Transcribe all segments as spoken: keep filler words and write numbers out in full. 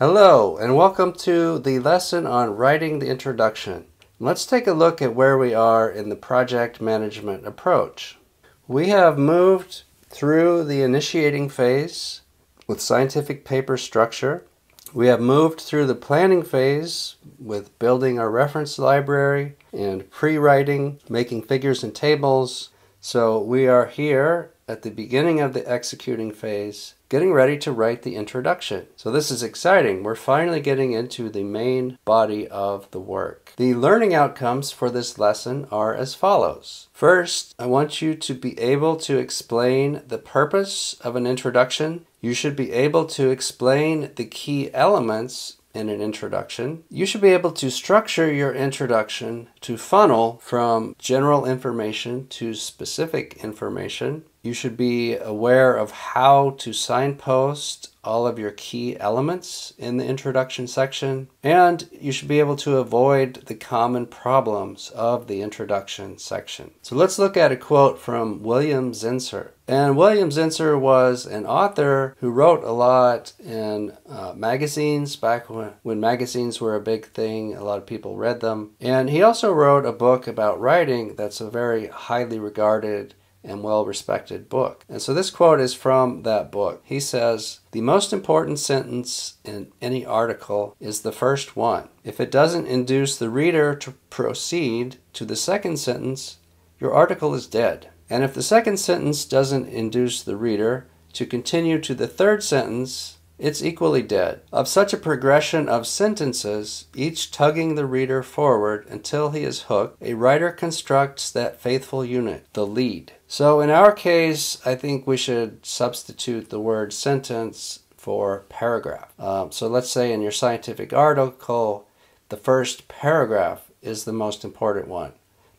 Hello and welcome to the lesson on writing the introduction. Let's take a look at where we are in the project management approach. We have moved through the initiating phase with scientific paper structure. We have moved through the planning phase with building our reference library and pre-writing, making figures and tables. So we are here at the beginning of the executing phase, getting ready to write the introduction. So this is exciting. We're finally getting into the main body of the work. The learning outcomes for this lesson are as follows. First, I want you to be able to explain the purpose of an introduction. You should be able to explain the key elements in an introduction. You should be able to structure your introduction to funnel from general information to specific information. You should be aware of how to signpost all of your key elements in the introduction section, and you should be able to avoid the common problems of the introduction section. So let's look at a quote from William Zintzer. And William Zintzer was an author who wrote a lot in uh, magazines back when, when magazines were a big thing. A lot of people read them. And he also wrote a book about writing that's a very highly regarded and well-respected book. And so this quote is from that book. He says, "The most important sentence in any article is the first one. If it doesn't induce the reader to proceed to the second sentence, your article is dead. And if the second sentence doesn't induce the reader to continue to the third sentence, it's equally dead. Of such a progression of sentences, each tugging the reader forward until he is hooked, a writer constructs that faithful unit, the lead." So in our case, I think we should substitute the word sentence for paragraph. Um, so let's say in your scientific article, the first paragraph is the most important one,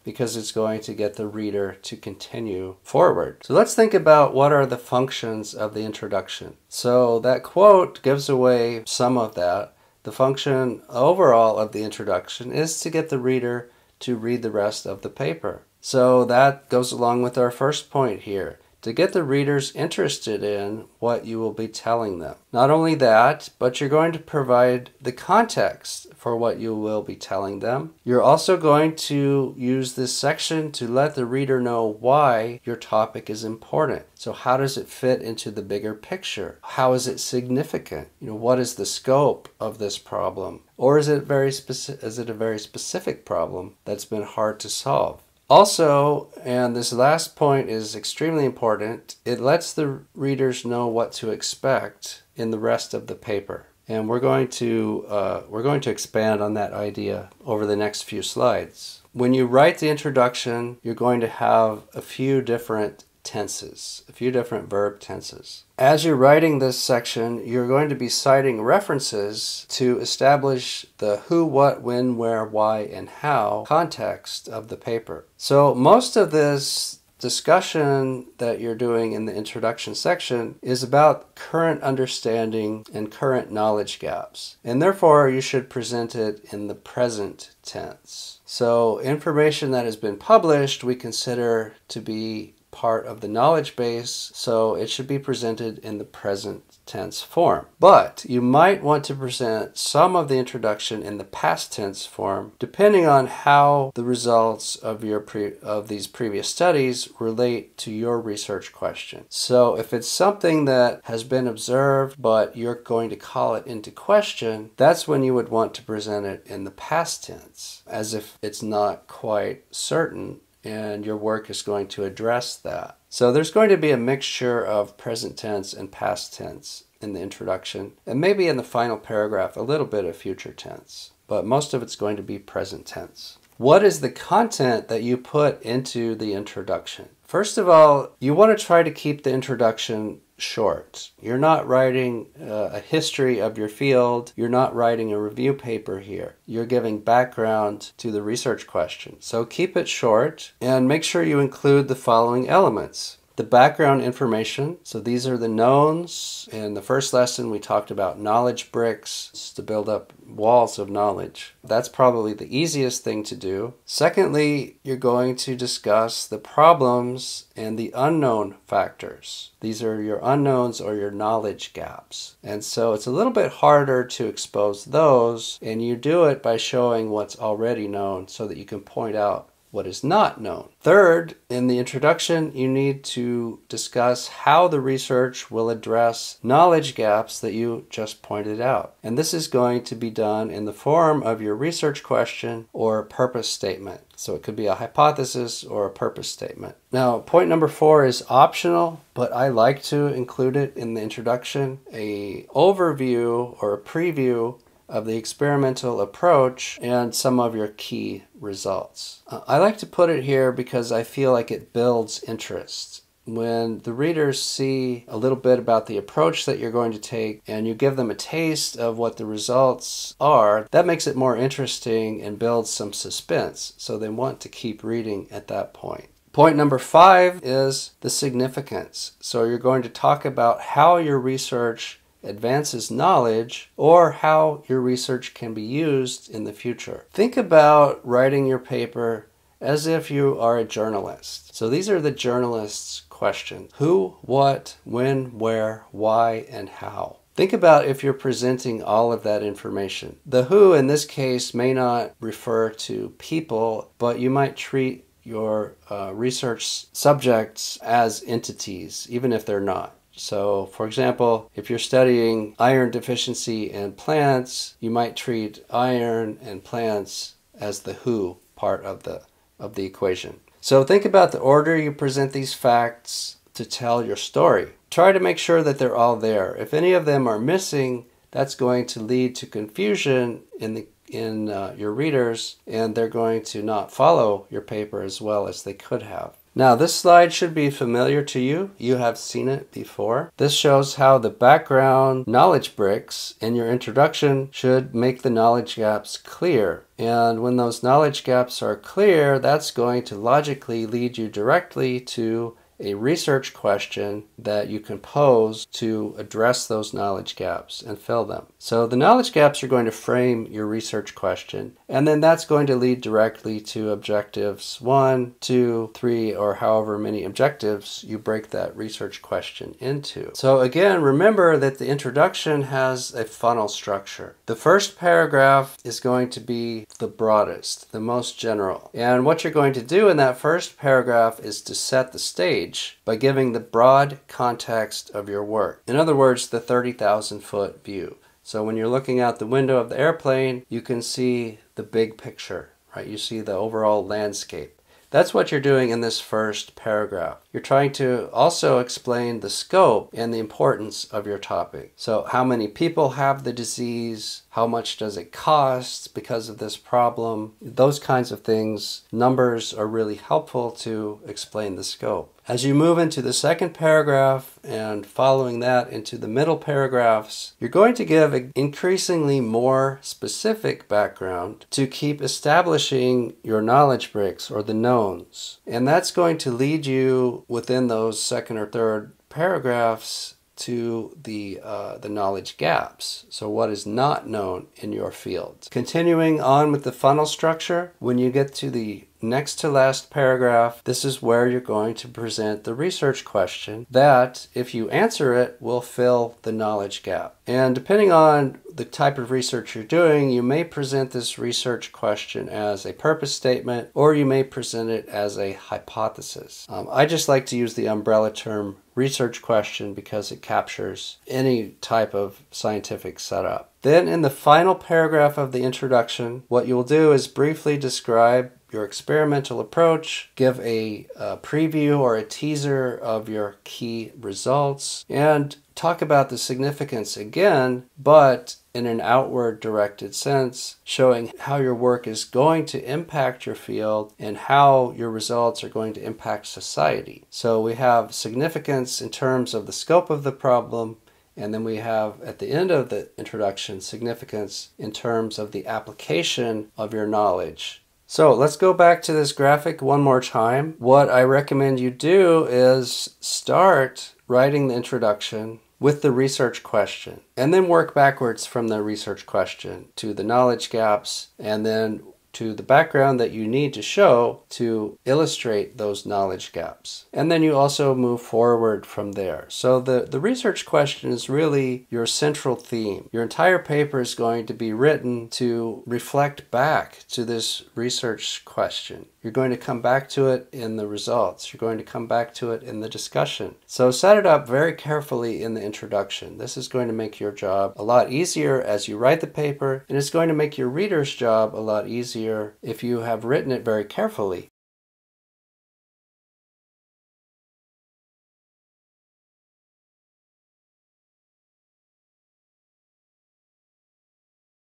because it's going to get the reader to continue forward. So let's think about what are the functions of the introduction. So that quote gives away some of that. The function overall of the introduction is to get the reader to read the rest of the paper. So that goes along with our first point here, to get the readers interested in what you will be telling them. Not only that, but you're going to provide the context for what you will be telling them. You're also going to use this section to let the reader know why your topic is important. So how does it fit into the bigger picture? How is it significant? You know, what is the scope of this problem? Or is it very speci- is it a very specific problem that's been hard to solve? Also, and this last point is extremely important, it lets the readers know what to expect in the rest of the paper. And we're going to, uh, we're going to expand on that idea over the next few slides. When you write the introduction, you're going to have a few different tenses, a few different verb tenses. As you're writing this section, you're going to be citing references to establish the who, what, when, where, why, and how context of the paper. So most of this discussion that you're doing in the introduction section is about current understanding and current knowledge gaps, and therefore you should present it in the present tense. So information that has been published we consider to be part of the knowledge base, so it should be presented in the present tense form. But you might want to present some of the introduction in the past tense form, depending on how the results of your pre of these previous studies relate to your research question. So if it's something that has been observed, but you're going to call it into question, that's when you would want to present it in the past tense, as if it's not quite certain and your work is going to address that. So there's going to be a mixture of present tense and past tense in the introduction, and maybe in the final paragraph a little bit of future tense, but most of it's going to be present tense. What is the content that you put into the introduction? First of all, you want to try to keep the introduction short. You're not writing uh, a history of your field. You're not writing a review paper here. You're giving background to the research question. So keep it short and make sure you include the following elements. The background information, so these are the knowns. In the first lesson, we talked about knowledge bricks. It's to build up walls of knowledge. That's probably the easiest thing to do. Secondly, you're going to discuss the problems and the unknown factors. These are your unknowns or your knowledge gaps. And so it's a little bit harder to expose those, and you do it by showing what's already known so that you can point out what is not known. Third, in the introduction, you need to discuss how the research will address knowledge gaps that you just pointed out. And this is going to be done in the form of your research question or purpose statement. So it could be a hypothesis or a purpose statement. Now, point number four is optional, but I like to include it in the introduction, an overview or a preview of the experimental approach and some of your key results. Uh, I like to put it here because I feel like it builds interest. When the readers see a little bit about the approach that you're going to take and you give them a taste of what the results are, that makes it more interesting and builds some suspense. So they want to keep reading at that point. Point number five is the significance. So you're going to talk about how your research advances knowledge or how your research can be used in the future. Think about writing your paper as if you are a journalist. So these are the journalist's questions: who, what, when, where, why, and how. Think about if you're presenting all of that information. The who in this case may not refer to people, but you might treat your uh, research subjects as entities, even if they're not. So, for example, if you're studying iron deficiency in plants, you might treat iron and plants as the who part of the, of the equation. So think about the order you present these facts to tell your story. Try to make sure that they're all there. If any of them are missing, that's going to lead to confusion in, the, in uh, your readers, and they're going to not follow your paper as well as they could have. Now, this slide should be familiar to you. You have seen it before. This shows how the background knowledge bricks in your introduction should make the knowledge gaps clear. And when those knowledge gaps are clear, that's going to logically lead you directly to a research question that you can pose to address those knowledge gaps and fill them. So the knowledge gaps are going to frame your research question, and then that's going to lead directly to objectives one, two, three, or however many objectives you break that research question into. So again, remember that the introduction has a funnel structure. The first paragraph is going to be the broadest, the most general. And what you're going to do in that first paragraph is to set the stage by giving the broad context of your work. In other words, the thirty thousand foot view. So when you're looking out the window of the airplane, you can see the big picture, right? You see the overall landscape. That's what you're doing in this first paragraph. You're trying to also explain the scope and the importance of your topic. So how many people have the disease? How much does it cost because of this problem? Those kinds of things. Numbers are really helpful to explain the scope. As you move into the second paragraph and following that into the middle paragraphs, you're going to give an increasingly more specific background to keep establishing your knowledge bricks or the knowns. And that's going to lead you within those second or third paragraphs to the, uh, the knowledge gaps. So what is not known in your field. Continuing on with the funnel structure, when you get to the next to last paragraph, this is where you're going to present the research question that, if you answer it, will fill the knowledge gap. And depending on the type of research you're doing, you may present this research question as a purpose statement, or you may present it as a hypothesis. Um, I just like to use the umbrella term research question because it captures any type of scientific setup. Then in the final paragraph of the introduction, what you'll do is briefly describe your experimental approach, give a, a preview or a teaser of your key results, and talk about the significance again, but in an outward directed sense, showing how your work is going to impact your field and how your results are going to impact society. So we have significance in terms of the scope of the problem, and then we have, at the end of the introduction, significance in terms of the application of your knowledge So let's go back to this graphic one more time. What I recommend you do is start writing the introduction with the research question, and then work backwards from the research question to the knowledge gaps, and then to the background that you need to show to illustrate those knowledge gaps. And then you also move forward from there. So the, the research question is really your central theme. Your entire paper is going to be written to reflect back to this research question. You're going to come back to it in the results. You're going to come back to it in the discussion. So set it up very carefully in the introduction. This is going to make your job a lot easier as you write the paper, and it's going to make your reader's job a lot easier if you have written it very carefully.